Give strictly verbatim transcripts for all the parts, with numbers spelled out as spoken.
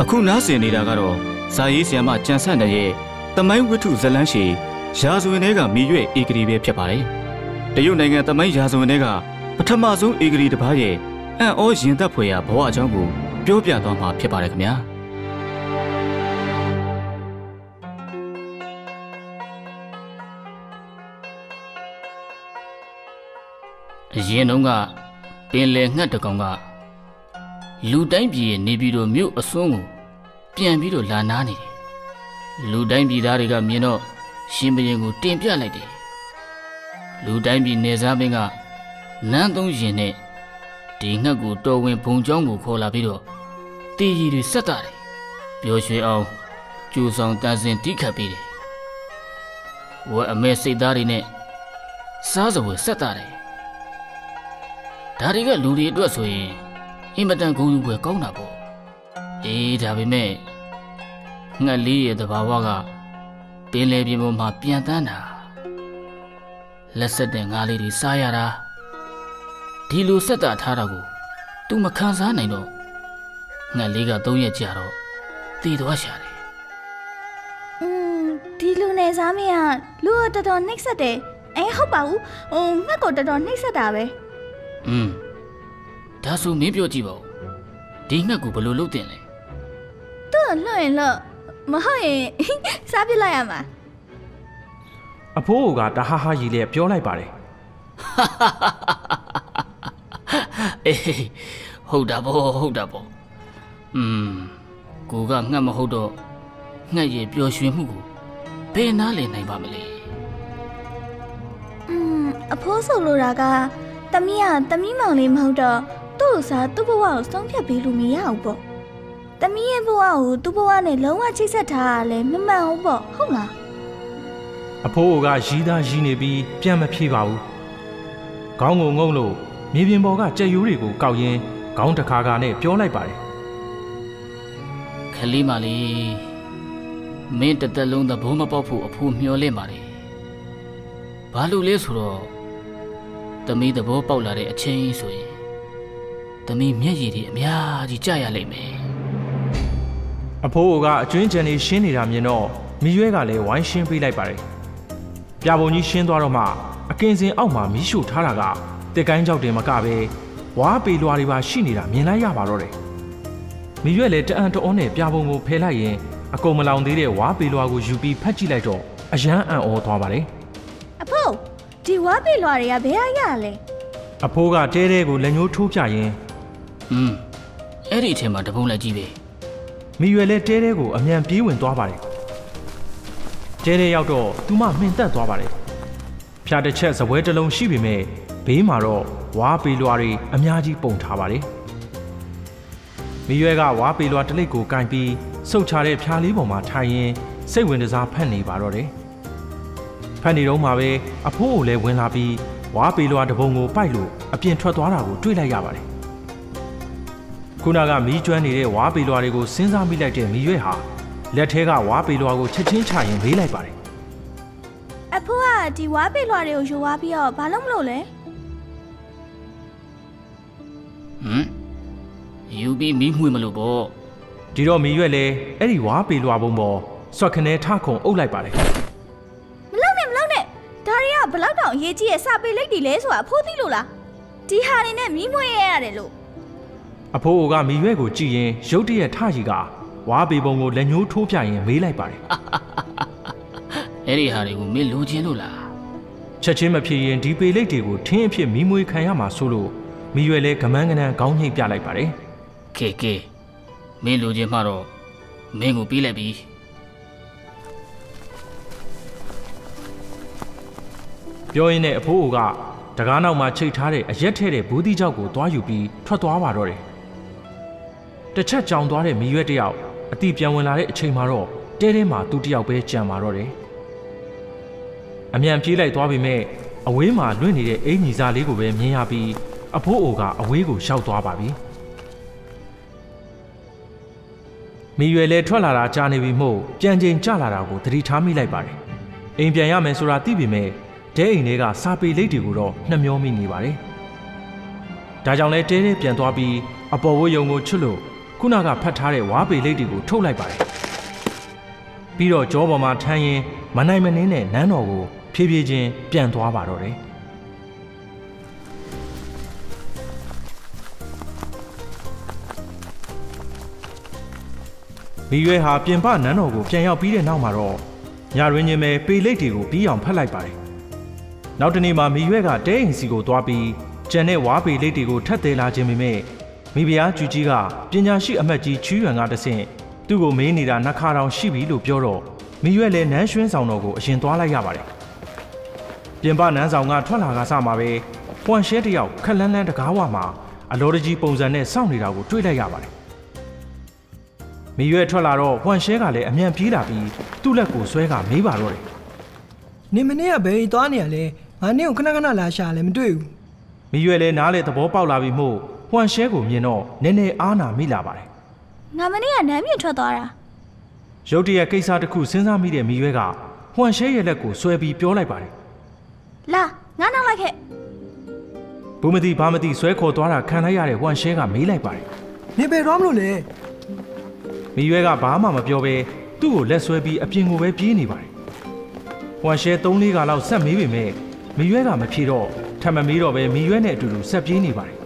Aku nasi ni dah karo. Saya siapa jangan saja. Tamai waktu jalan si, jazul nega miyu ikri bercepat. Tayu nega tamai jazul nega, pertama jazul ikri terbaik. An orang tak punya bawa jambu, biar tuan mah cepat lekanya. Ye nonga, penleh ngan dekonga. Ludain biye nebiro miu asungu, pian biro lana ni. Ludain bi dariga mieno, simpenyengu tempia lagi. Ludain bi nezabenga, nantung jene, tingaku towen pungjangku kola biro, tihiri satari. Biosui aw, cusang tanzen tika biri. Wa amesik dari ne, sazawu satari. Dari kan luri dua soye, ini macam kau juga kau nak bo. Eh, tapi me, ngali ada bawa ga, pelajar mama pian tanah. Leset ngali di saya ra, di luset ada tharaku, tu makan sana ino, ngali ga tu ye jaro, tiada syari. Hmm, di lu ne zami ya, lu ada don nek sate, eh hopau, oh ngak ada don nek sate awe. Hmm, dah suruh mimpi aja bawa. Tinggal aku perlu lupa ni. Tuh, lain lah. Mahai, sabi lah ya ma. Apo gak dah haha jilai piolai pare. Hahaha, eh, hoda bo, hoda bo. Hmm, aku gak ngam hoda, ngaji piol suamiku, pernah le naik bamili. Hmm, apo solo raga. Tamiya, tami mangli mahuda, tu sah tu bawa songkya biru miya ubo. Tamiya bawa tu bawa ni lawa ciksa dah le memang ubo, honga. Apo gak jida jine bi pian mapi bawa. Kau ngomong lo, mimpi bawa cayuri ku kau ye, kau tak kaga ni piolai pare. Kali mali, minta telung dah buma papu apu miole mari. Balu le suro. तमी दबो पाउलारे अच्छे ही सोए, तमी मिया जीरी मिया जीचाया ले में। अपो उगा चुनचने शेनी रामिनो मियुएगा ले वांशिंग पीलाई पड़े। प्याबोनी शेंडवारो मा अकेंजे आउमा मिशु ठारागा ते कांजाउ डे मकाबे वाह पीलुआरी वाशिनी रामिना या बालोरे। मियुए ले टंट ओने प्याबोंगो फैला ये अको मलाउंडीरे वाह पीलुआगु जुबी फचिलाई जो अजान ओ तोबारे। अपो Jiwa peluar ya beraya le. Apo ga teri gu lenyu cuci aye. Hmm, eri cema dapat lagi be. Miu le teri gu amian piun tua balik. Teri yau do tu mah minta tua balik. Piada cek sebuah telung sibi me, pi maro wah peluari amiaji pung tua balik. Miu ga wah peluar teliku kampi, saucare piada libo mah thaye, sewindu zapan ni barore. Pani rumah we, apu le win lapi, wah peluar debungu pelu, apian tua tua ragu tuilai jawari. Kunaga mijuan ni le wah peluariku senza milai je mijuha, lethega wah peluariku cecing cahin milai pare. Apu ah, di wah peluariku jual biar balong lole. Hmm, yubi mihui malu bo. Di rom mijuan le, eri wah peluar bumbo, soakne thakong ulai pare. Belau dong, ye cie sabi lek di leswa, apu ti lula. Di hari ni mimu ye ada lu. Apu uga miwe gu cie, jodi ye tajiga, wabi bongo lenyu thupia ye milai pare. Eri hari gu milu cie lula. Cacing mapi ye di pelek di gu tempi mimu kaya masulu, miwe le kemangan kau ni pialai pare. Keke, milu cie maro, mengu pilai bi. Biar ini apu uga, tagana uma ciri thare ajar thare budi jago tua yupi, tua tua warore. Tercak jauh tuare miyu tiaw, ati piawan lare ciri maro, tere ma tu tiaw be ciri marore. Amian pilai tua bime, awe ma luni de ini zali gube miya bi, apu uga awe gu show tua babi. Miyu le tua lara cahne bimo, janjeng calara gu teri thami lai bare. Impianya mensurati bime. Teh ini ga sapi leh diguru, namyomi ni bare. Tajang leh teh pian tua bi, apawu yongo culu, ခုနကဖတ်ထားတဲ့ဝါးပေလိပ်တွေကိုထုတ်လိုက်ပါတယ်။ပြီးတော့ကြောပေါ်မှာထမ်းရင်မနိုင်မနှင်းတဲ့နန်းတော်ကိုဖြည်းဖြည်းချင်းပြန်သွားပါတော့တယ်။ မိရွယ်ဟာပြင်ပနန်းတော်ကိုပြန်ရောက်ပြီးတဲ့နောက်မှာတော့ညရင်းချင်းပဲပေလိပ်တွေကိုပြီးအောင်ဖတ်လိုက်ပါတယ်။နောက်တနေ့မှာမိရွယ်ကတဲအိမ်စီကိုသွားပြီးကျန်တဲ့ဝါးပေလိပ်တွေကိုထပ်သေးလာခြင်းပေမဲ့မိဖုရားကျူကြီးကပညာရှိအမတ်ကြီးချွေးရွံကတဆင့်သူ့ကိုမေးနေတာနှစ်ခါတောင်ရှိပြီလို့ပြောတော့မိရွယ်လည်းနန်းရွှင်းဆောင်တော်ကိုအရင်သွားလိုက်ရပါတယ်။ပြင်ပနန်းဆောင်ကထွက်လာကစမှာပဲပွန်ရှဲတယောက်ခက်လန်းလန်းတကားဝါမှာအလောတကြီးပုံစံနဲ့စောင့်နေတာကိုတွေ့လိုက်ရပါတယ်။ မိရွယ်ထွက်လာတော့ဖွန်ရှဲကလည်းအမြန်ပြေးလာပြီးသူ့လက်ကိုဆွဲကမေးပါတော့တယ်။နေမနေ့ကဘယ်ကြီးသွားနေရလဲ။ငါနေ့ကိုခဏခဏလာရှာလည်းမတွေ့ဘူး။မိရွယ်လည်းနားလေသဘောပေါက်လာပြီးမို့ဖွန်ရှဲကိုမြင်တော့နည်းနည်းအားနာမိလာပါတယ်။ငါမနေ့ကနမ်းမြင့်ထွက်သွားတာ။ရုတ်တရက်ကိစ္စတစ်ခုစဉ်းစားမိတဲ့မိရွယ်ကဖွန်ရှဲရဲ့လက်ကိုဆွဲပြီးပြောလိုက်ပါတယ်။လာငါနောက်လိုက်ခဲ့။ဘူးမသိဘာမသိဆွဲခေါ်သွားတာခံလိုက်ရတဲ့ဖွန်ရှဲကမေးလိုက်ပါတယ်။နေဘယ်တော့မလို့လဲ။ မိရွယ်ကဘာမှမပြောပဲသူ့ကိုလက်ဆွဲပြီးအပြင်ကိုပဲပြေးနေပါတယ်။ဟွန်ရှဲသုံးလေးကလောက်ဆက်မေးပေမဲ့မိရွယ်ကမဖြေတော့ထပ်မမေးတော့ပဲမိရွယ်နဲ့အတူတူဆက်ပြေးနေပါတယ်။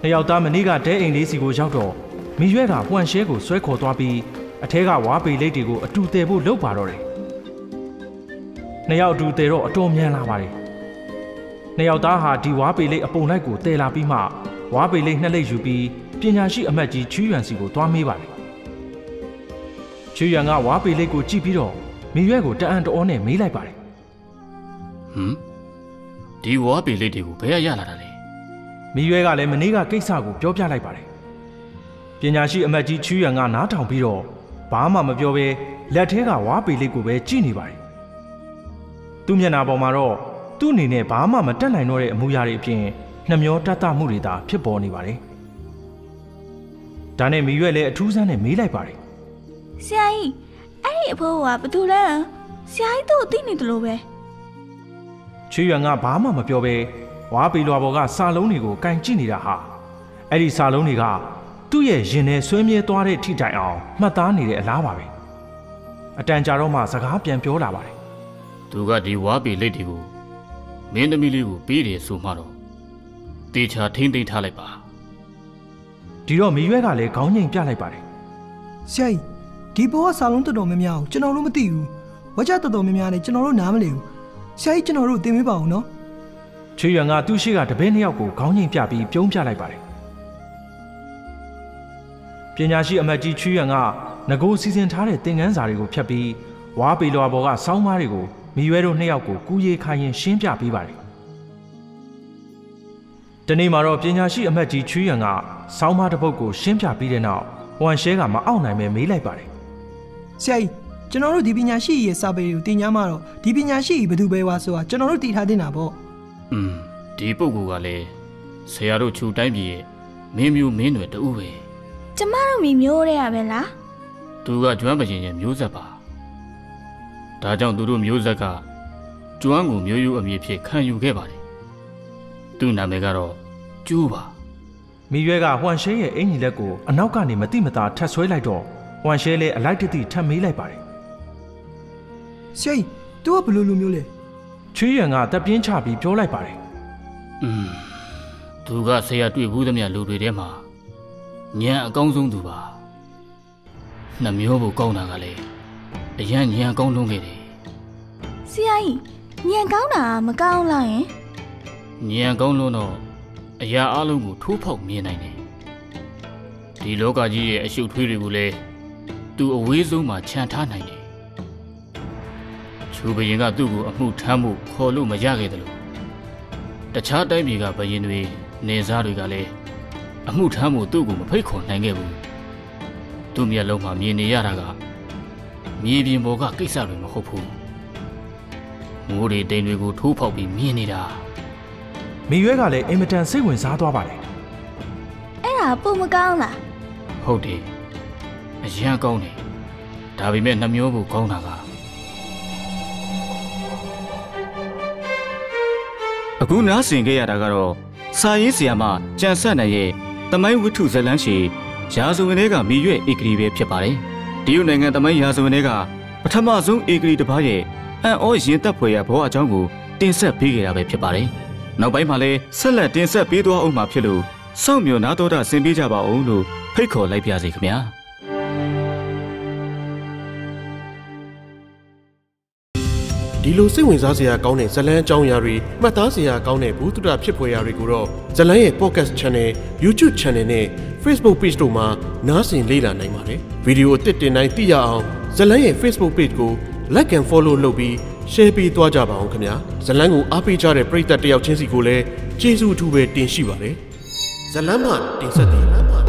နှစ်ယောက်သားမနေ့ကတဲအိမ်လေးစီကိုရောက်တော့မိရွယ်ကဟွန်ရှဲကိုဆွဲခေါ်သွားပြီးအထဲကဝါးပေလိပ်တွေကိုအတူတည်ဖို့လုပ်ပါတော့တယ်။နှစ်ယောက်အတူတည်တော့အတော်မြန်လာပါတယ်။နှစ်ယောက်သားဟာဒီဝါးပေလိပ်အပုံလိုက်ကိုတည်လာပြီးမှဝါးပေလိပ်နှစ်လိပ်ယူပြီး ပညာရှိအမတ်ကြီးချွေးရွံစီကိုသွားမေးပါတယ်။ချွေးရွံကဝါးပေလိပ်ကိုကြည့်ပြီးတော့မိရွယ်ကိုတအံ့တောနဲ့မေးလိုက်ပါတယ်။ဟမ်ဒီဝါးပေလိပ်တွေကိုဘယ်ရရလာတာလဲ။မိရွယ်ကလည်းမနေ့ကကိစ္စကိုပြောပြလိုက်ပါတယ်။ပညာရှိအမတ်ကြီးချွေးရွံကနားထောင်ပြီးတော့ဘာမှမပြောပဲလက်ထဲကဝါးပေလိပ်ကိုပဲကြည့်နေပါတယ်။သူ့မျက်နှာပေါ်မှာတော့သူ့အနေနဲ့ဘာမှမတတ်နိုင်တော့တဲ့အမူအရာတွေအပြင်နှမျောတတ်တမှုတွေသာဖြစ်ပေါ်နေပါတယ်။ ဒါနဲ့မိရွယ်လည်းအထူးဆန်းနဲ့မေးလိုက်ပါတယ်။ဆရာကြီးအဲ့ဒီအဖိုးကဘာသူလဲ။ဆရာကြီးတို့သိနေတယ်လို့ပဲ။ချွေးရွံကဘာမှမပြောပဲဝါးပေလွာပေါ်ကစာလုံးတွေကိုကန်ကြည့်နေတာဟာအဲ့ဒီစာလုံးတွေကသူ့ရဲ့ရင်ထဲဆွေးမြေသွားတဲ့ထိတိုင်အောင်မှတ်သားနေတဲ့အလားပါပဲ။အတန်ကြာတော့မှစကားပြန်ပြောလာပါတယ်။သူကဒီဝါးပေလိပ်တွေကိုမင်းသမီးလေးကိုပေးတယ်ဆိုမှတော့တေချာထိမ့်သိမ့်ထားလိုက်ပါ။ ဒီတော့မိရွယ်ကလည်းခေါင်းငိမ်ပြလိုက်ပါတယ်။ဆရာကြီးဒီဘောကစာလုံးတော်တော်များများကိုကျွန်တော်တို့မသိဘူး။ဝါကျတော်တော်များများနဲ့ကျွန်တော်တို့နားမလည်ဘူး။ဆရာကြီးကျွန်တော်တို့သင်ပေးပါအောင်နော်။ချွေးရွံကသူ့ရှိကတပည့်နှစ်ယောက်ကိုခေါင်းငိမ်ပြပြီးပြုံးပြလိုက်ပါတယ်။ပညာရှိအမတ်ကြီးချွေးရွံကငကိုစီစဉ်ထားတဲ့သင်ခန်းစာတွေကိုဖြတ်ပြီးဝါးပေလွာဘောကစောင်းမားတွေကိုမိရွယ်တို့နှစ်ယောက်ကိုကူးရေးခိုင်းရင်ရှင်းပြပေးပါတယ်။ ဒီနေ့မှာတော့ပညာရှိအမတ်ကြီးချွေးရွံကစောင်းမတစ်ပုတ်ကိုရှင်းပြပြီးတဲ့နောက်ဟွန်ရှဲကမအောင်နိုင်ပဲမေးလိုက်ပါတယ်။ဆရာကြီးကျွန်တော်တို့ဒီပညာရှိရဲ့စာပေတွေကိုတင်ညာမှာတော့ဒီပညာရှိဘယ်သူပဲဝါဆိုတာကျွန်တော်တို့တည်ထားတင်တာပေါ့။อืมဒီပုဂ္ဂိုလ်ကလည်းဆရာတို့ခြုံတိုင်းပြည်ရဲ့မင်းမျိုးမင်းတွေတူပဲ။ကျမတို့မိမျိုးတွေရပဲလား။သူကကျွမ်းပရှင်ရဲ့မျိုးဆက်ပါ။ဒါကြောင့်သူတို့မျိုးဆက်ကကျွမ်းကိုမျိုးရိုးအမည်ဖြင့်ခံယူခဲ့ပါတယ်။သူ့နာမည်ကတော့ ကျူးပါ။မိရွယ်ကဟွန်ရှဲရဲ့အင်ကြီးလက်ကိုအနောက်ကနေမတိမတာထပ်ဆွဲလိုက်တော့ဟွန်ရှဲလည်းအလိုက်တတိထပ်မေးလိုက်ပါတယ်။ဆရာကြီးသူကဘယ်လိုလူမျိုးလဲ။ချွေးရွံကတပ်ပြင်းချပြီးပြောလိုက်ပါတယ်။อืมသူကဆရာတွေ့ဘူးသမျှလူတွေထဲမှာညံအကောင်းဆုံးသူပါ။နှမျိုးဖို့ကောင်းတာကလည်းအရန်ညံကောင်းလုံးခဲ့တယ်။ဆရာကြီးညံကောင်းတာမကောင်းလားယင်။ညံကောင်းလုံးတော့ အရာအလုံးကိုထိုးဖောက်မြင်နိုင်တယ်။ဒီလောကကြီးရဲ့အရှုပ်ထွေးတွေကိုလည်းသူအဝေးဆုံးမှာခြံထားနိုင်တယ်။ချူဘရင်ကသူ့ကိုအမှုထမ်းဖို့ခေါ်လို့မရခဲ့တယ်လို့တခြားတိုင်းပြည်ကဘရင်တွေနေစားတွေကလည်းအမှုထမ်းဖို့သူ့ကိုမဖိတ်ခေါ်နိုင်ခဲ့ဘူး။သူ့မျက်လုံးမှာမြင်နေရတာကမြေပြင်ပေါ်ကကိစ္စတွေမဟုတ်ဘူး။ငိုးတွေတိမ်တွေကိုထိုးဖောက်ပြီးမြင်နေတာ။ မိရွယ်ကလည်းအင်မတန်စိတ်ဝင်စားသွားပါတယ်။အဲ့ဒါပုံမကောင်းလား။ဟုတ်တယ်။အရင်ကောင်းတယ်။ဒါပေမဲ့နှမျိုးဖို့ကောင်းတာကအခုနားဆင်ခဲ့ရတာကတော့စာရေးဆရာမကျန်ဆက်နိုင်ရဲ့ तमाई वुटू ज़लन से यासुवनेगा मिजुए एकरीबे प्यापारे दियो नेगा तमाई यासुवनेगा पठमाज़ों एकरी दबाये ऐ और येंता पोया भोआ जाऊँगु तेंसा पीगेरा बे प्यापारे नौबाई माले सल्ला तेंसा पीड़वा उमा पिलो सोमियो नातोरा सिंबीजा बाउनु फिको लाई प्याजी कमिया Dilusi wenzazia kaunai zalan chong yari, matazia kaunai butura pshipho yari guro. Zalan ye podcast channel, YouTube channel ne, Facebook page do ma nasin leila nai mare. Video tete nai tiya aung, zalan ye Facebook page ko like and follow lobi, share pi toa jaba aung kamya. Zalan gu api jare praita tiyaw chensi ko le, jesu tuwe ten shi ware. Zalan ma ten sati.